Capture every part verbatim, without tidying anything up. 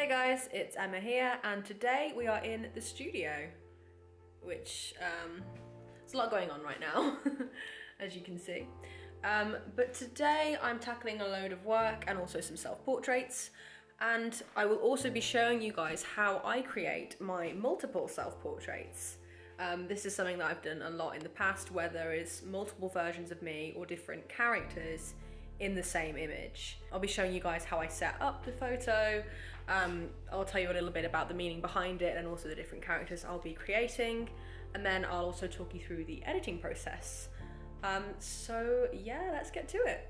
Hey guys, it's Emma here, and today we are in the studio, which um, there's a lot going on right now, as you can see. Um, but today I'm tackling a load of work and also some self-portraits, and I will also be showing you guys how I create my multiple self-portraits. Um, this is something that I've done a lot in the past, where there is multiple versions of me or different characters in the same image. I'll be showing you guys how I set up the photo. Um, I'll tell you a little bit about the meaning behind it and also the different characters I'll be creating. And then I'll also talk you through the editing process. Um, so yeah, let's get to it.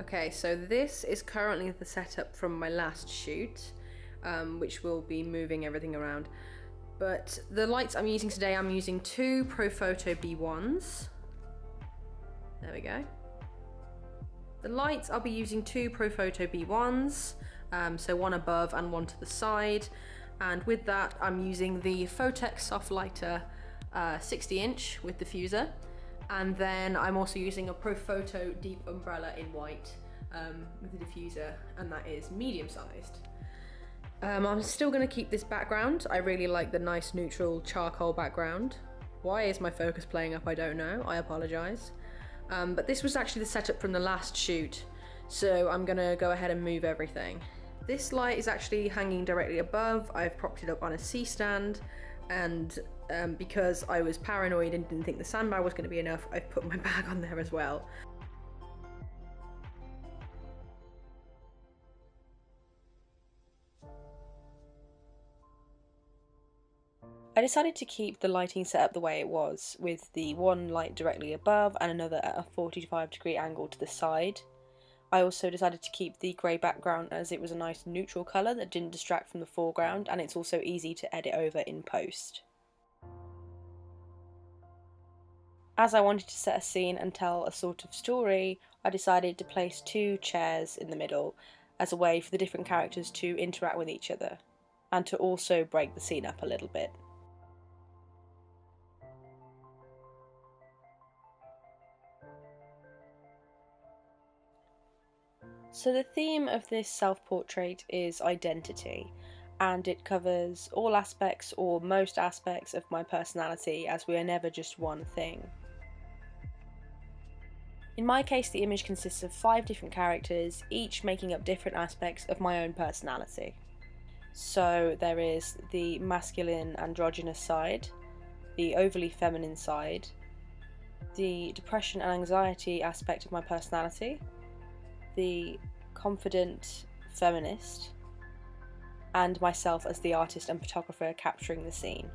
Okay, so this is currently the setup from my last shoot, um, which will be moving everything around. But the lights I'm using today, I'm using two Profoto B ones. There we go. The lights, I'll be using two Profoto B ones, um, so one above and one to the side. And with that, I'm using the Photex Soft Lighter uh, sixty inch with diffuser. And then I'm also using a Profoto Deep Umbrella in white um, with the diffuser, and that is medium sized. Um, I'm still gonna keep this background. I really like the nice neutral charcoal background. Why is my focus playing up? I don't know, I apologize. Um, but this was actually the setup from the last shoot, so I'm gonna go ahead and move everything. This light is actually hanging directly above. I've propped it up on a C-stand, and um, because I was paranoid and didn't think the sandbar was gonna be enough, I've put my bag on there as well. I decided to keep the lighting set up the way it was, with the one light directly above and another at a forty-five degree angle to the side. I also decided to keep the grey background, as it was a nice neutral colour that didn't distract from the foreground, and it's also easy to edit over in post. As I wanted to set a scene and tell a sort of story, I decided to place two chairs in the middle as a way for the different characters to interact with each other and to also break the scene up a little bit. So the theme of this self-portrait is identity, and it covers all aspects or most aspects of my personality, as we are never just one thing. In my case, the image consists of five different characters, each making up different aspects of my own personality. So there is the masculine androgynous side, the overly feminine side, the depression and anxiety aspect of my personality, the confident feminist, and myself as the artist and photographer capturing the scene.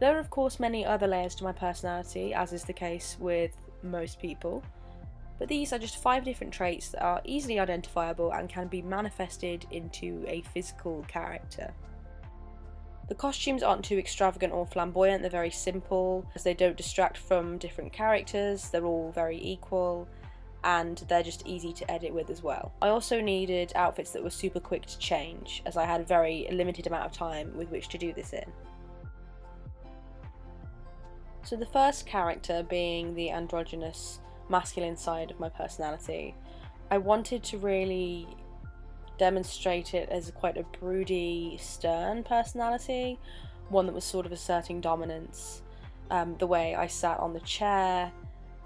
There are of course many other layers to my personality, as is the case with most people, but these are just five different traits that are easily identifiable and can be manifested into a physical character. The costumes aren't too extravagant or flamboyant, they're very simple, as they don't distract from different characters, they're all very equal, and they're just easy to edit with as well. I also needed outfits that were super quick to change, as I had a very limited amount of time with which to do this in. So the first character, being the androgynous masculine side of my personality, I wanted to really demonstrate it as quite a broody, stern personality, one that was sort of asserting dominance. Um, the way I sat on the chair,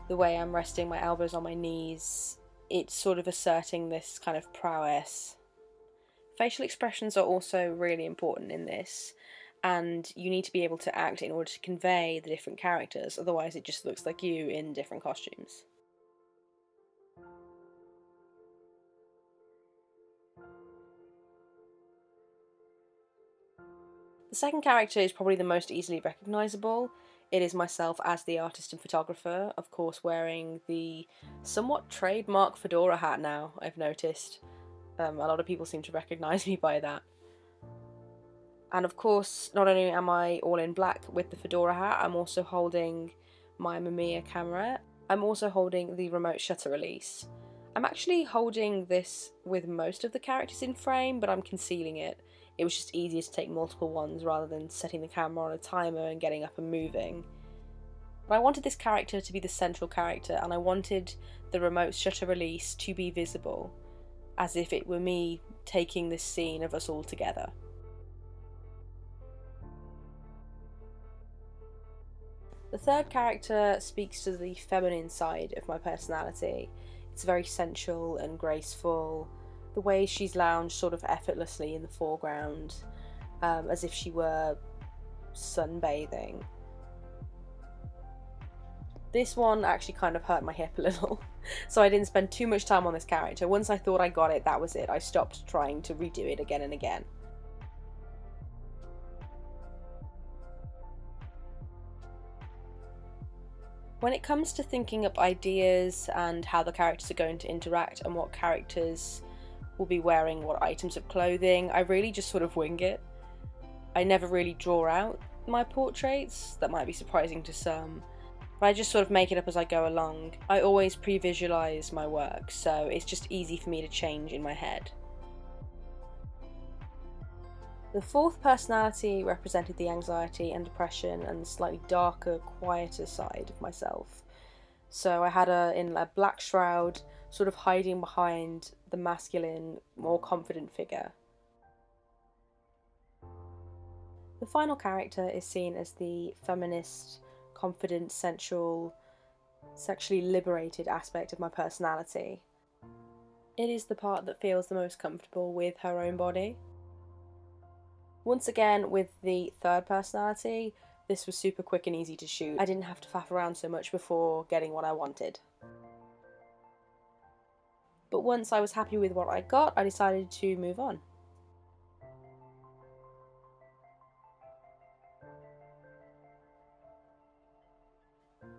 the way I'm resting my elbows on my knees, it's sort of asserting this kind of prowess. Facial expressions are also really important in this, and you need to be able to act in order to convey the different characters, otherwise it just looks like you in different costumes. The second character is probably the most easily recognisable. It is myself as the artist and photographer, of course wearing the somewhat trademark fedora hat now, I've noticed. Um, a lot of people seem to recognise me by that. And of course, not only am I all in black with the fedora hat, I'm also holding my Mamiya camera. I'm also holding the remote shutter release. I'm actually holding this with most of the characters in frame, but I'm concealing it. It was just easier to take multiple ones rather than setting the camera on a timer and getting up and moving. But I wanted this character to be the central character, and I wanted the remote shutter release to be visible, as if it were me taking this scene of us all together. The third character speaks to the feminine side of my personality. It's very sensual and graceful. The way she's lounged sort of effortlessly in the foreground, um, as if she were sunbathing. This one actually kind of hurt my hip a little, so I didn't spend too much time on this character. Once I thought I got it, that was it. I stopped trying to redo it again and again. When it comes to thinking up ideas and how the characters are going to interact and what characters will be wearing what items of clothing, I really just sort of wing it. I never really draw out my portraits. That might be surprising to some, but I just sort of make it up as I go along. I always pre-visualize my work, so it's just easy for me to change in my head. The fourth personality represented the anxiety and depression and the slightly darker, quieter side of myself. So I had her in a black shroud, sort of hiding behind the masculine, more confident figure. The final character is seen as the feminist, confident, sensual, sexually liberated aspect of my personality. It is the part that feels the most comfortable with her own body. Once again, with the third personality, this was super quick and easy to shoot. I didn't have to faff around so much before getting what I wanted. But once I was happy with what I got, I decided to move on.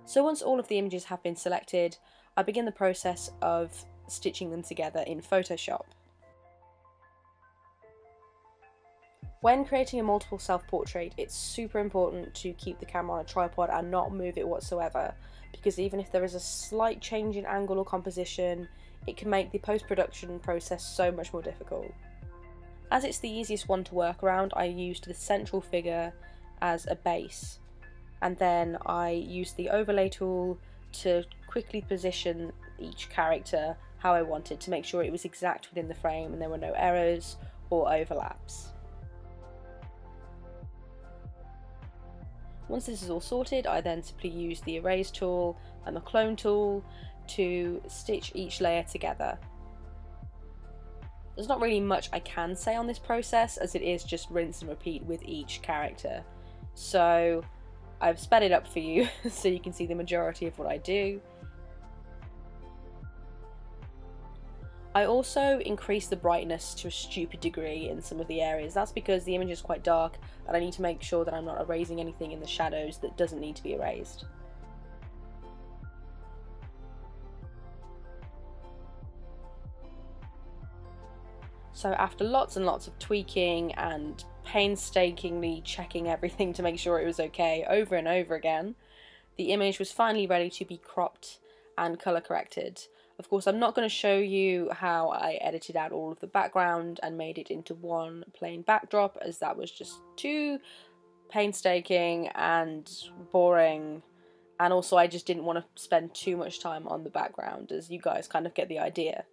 So once all of the images have been selected, I begin the process of stitching them together in Photoshop. When creating a multiple self-portrait, it's super important to keep the camera on a tripod and not move it whatsoever, because even if there is a slight change in angle or composition, it can make the post-production process so much more difficult. As it's the easiest one to work around, I used the central figure as a base, and then I used the overlay tool to quickly position each character how I wanted to make sure it was exact within the frame and there were no errors or overlaps. Once this is all sorted, I then simply use the erase tool and the clone tool to stitch each layer together. There's not really much I can say on this process, as it is just rinse and repeat with each character. So I've sped it up for you so you can see the majority of what I do. I also increase the brightness to a stupid degree in some of the areas. That's because the image is quite dark and I need to make sure that I'm not erasing anything in the shadows that doesn't need to be erased. So after lots and lots of tweaking and painstakingly checking everything to make sure it was okay over and over again, the image was finally ready to be cropped and color corrected. Of course, I'm not going to show you how I edited out all of the background and made it into one plain backdrop, as that was just too painstaking and boring, and also I just didn't want to spend too much time on the background, as you guys kind of get the idea.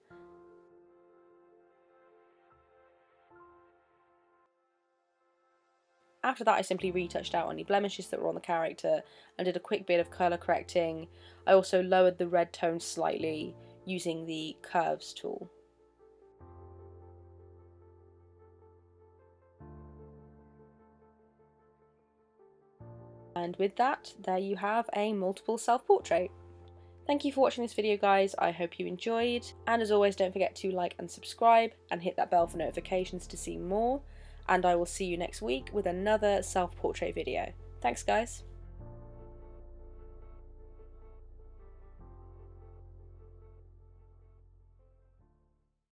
After that, I simply retouched out any blemishes that were on the character and did a quick bit of colour correcting. I also lowered the red tone slightly using the curves tool. And with that, there you have a multiple self-portrait. Thank you for watching this video, guys. I hope you enjoyed, and as always, don't forget to like and subscribe and hit that bell for notifications to see more, and I will see you next week with another self-portrait video. Thanks, guys.